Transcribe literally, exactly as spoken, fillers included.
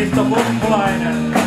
Risto Kumpulainen.